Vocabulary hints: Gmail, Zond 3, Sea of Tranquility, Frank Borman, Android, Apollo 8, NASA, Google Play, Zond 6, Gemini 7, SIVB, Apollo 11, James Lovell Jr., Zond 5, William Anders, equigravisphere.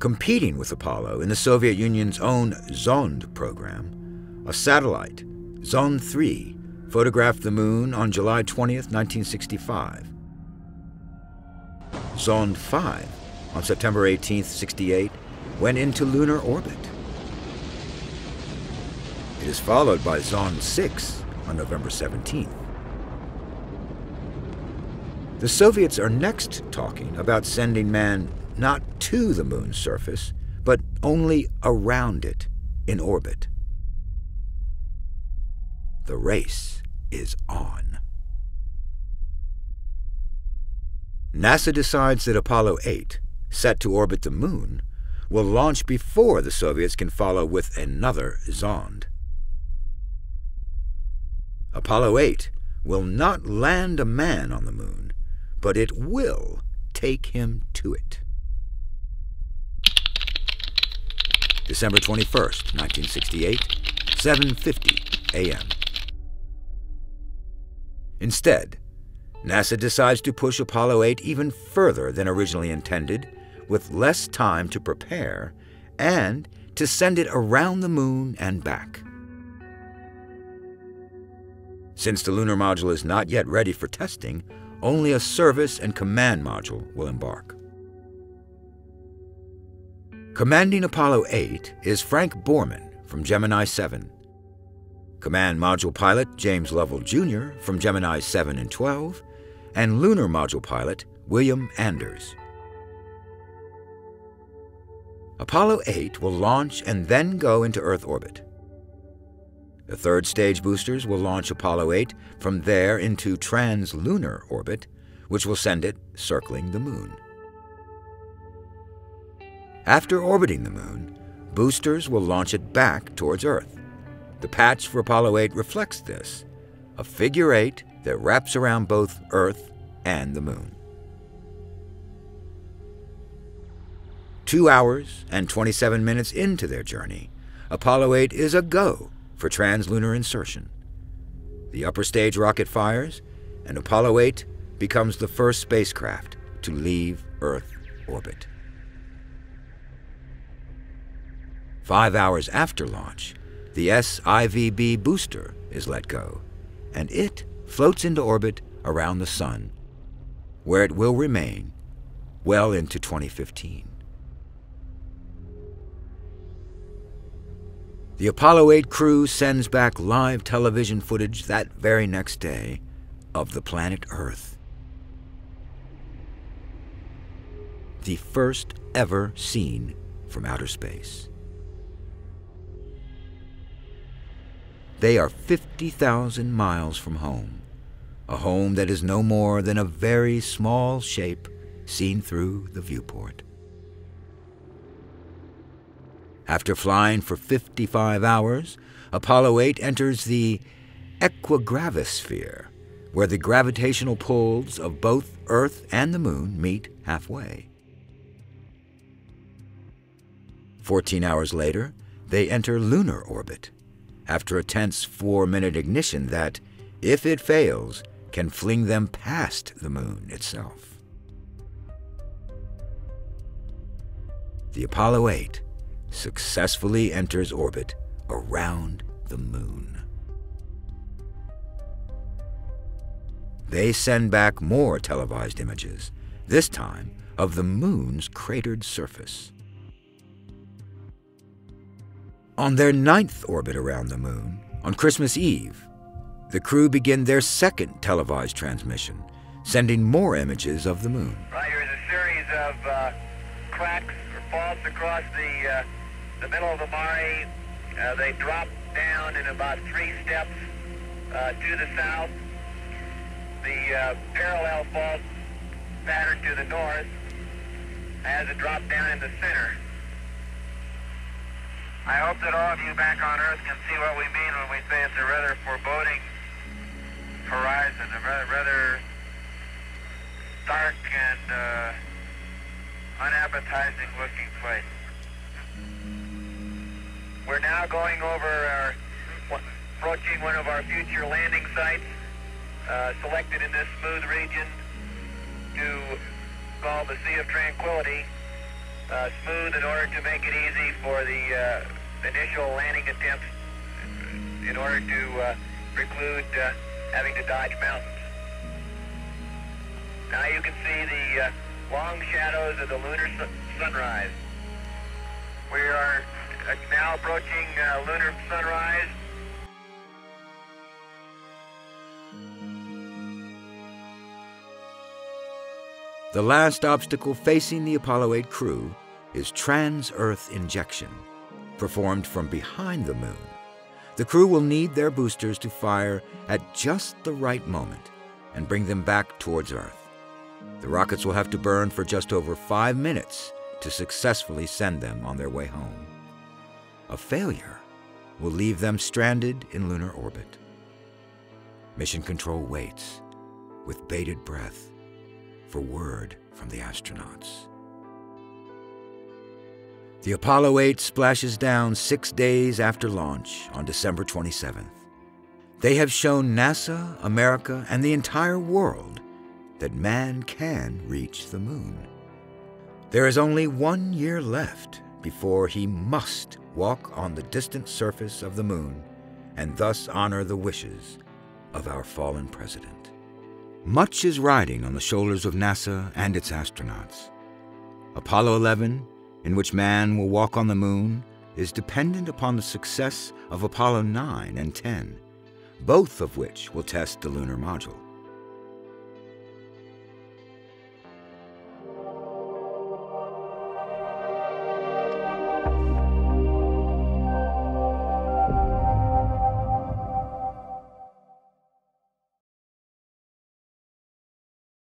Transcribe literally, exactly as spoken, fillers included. Competing with Apollo in the Soviet Union's own Zond program, a satellite, Zond three, photographed the moon on July twentieth, nineteen sixty-five. Zond five, on September eighteenth, sixty-eight, went into lunar orbit. It is followed by Zond six on November seventeenth. The Soviets are next talking about sending man not to the moon's surface, but only around it in orbit. The race is on. NASA decides that Apollo eight, set to orbit the moon, will launch before the Soviets can follow with another Zond. Apollo eight will not land a man on the moon, but it will take him to it. December twenty-first, nineteen sixty-eight, seven fifty a m Instead, NASA decides to push Apollo eight even further than originally intended, with less time to prepare, and to send it around the moon and back. Since the lunar module is not yet ready for testing, only a service and command module will embark. Commanding Apollo eight is Frank Borman from Gemini seven, Command Module Pilot James Lovell Junior from Gemini seven and twelve, and Lunar Module Pilot William Anders. Apollo eight will launch and then go into Earth orbit. The third stage boosters will launch Apollo eight from there into translunar orbit, which will send it circling the moon. After orbiting the moon, boosters will launch it back towards Earth. The patch for Apollo eight reflects this, a figure eight that wraps around both Earth and the moon. Two hours and twenty-seven minutes into their journey, Apollo eight is a go for translunar insertion. The upper stage rocket fires, and Apollo eight becomes the first spacecraft to leave Earth orbit. Five hours after launch, the S I V B booster is let go, and it floats into orbit around the Sun, where it will remain well into twenty fifteen. The Apollo eight crew sends back live television footage that very next day of the planet Earth. The first ever seen from outer space. They are fifty thousand miles from home, a home that is no more than a very small shape seen through the viewport. After flying for fifty-five hours, Apollo eight enters the equigravisphere, where the gravitational pulls of both Earth and the Moon meet halfway. fourteen hours later, they enter lunar orbit, after a tense four-minute ignition that, if it fails, can fling them past the Moon itself. The Apollo eight successfully enters orbit around the moon. They send back more televised images, this time of the moon's cratered surface. On their ninth orbit around the moon, on Christmas Eve, the crew begin their second televised transmission, sending more images of the moon. Right, here's a series of uh, cracks or faults across the uh... the middle of the mare. Uh, they drop down in about three steps uh, to the south. The uh, parallel fault pattern to the north has a drop down in the center. I hope that all of you back on Earth can see what we mean when we say it's a rather foreboding horizon, a rather, rather dark and uh, unappetizing looking place. We're now going over our, approaching one of our future landing sites, uh, selected in this smooth region to call the Sea of Tranquility, uh, smooth in order to make it easy for the uh, initial landing attempts, in order to uh, preclude uh, having to dodge mountains. Now you can see the uh, long shadows of the lunar su sunrise. We are uh, now approaching uh, lunar sunrise. The last obstacle facing the Apollo eight crew is trans-Earth injection, performed from behind the moon. The crew will need their boosters to fire at just the right moment and bring them back towards Earth. The rockets will have to burn for just over five minutes to successfully send them on their way home. A failure will leave them stranded in lunar orbit. Mission Control waits with bated breath for word from the astronauts. The Apollo eight splashes down six days after launch on December twenty-seventh. They have shown NASA, America, and the entire world that man can reach the moon. There is only one year left before he must walk on the distant surface of the moon and thus honor the wishes of our fallen president. Much is riding on the shoulders of NASA and its astronauts. Apollo eleven, in which man will walk on the moon, is dependent upon the success of Apollo nine and ten, both of which will test the lunar module.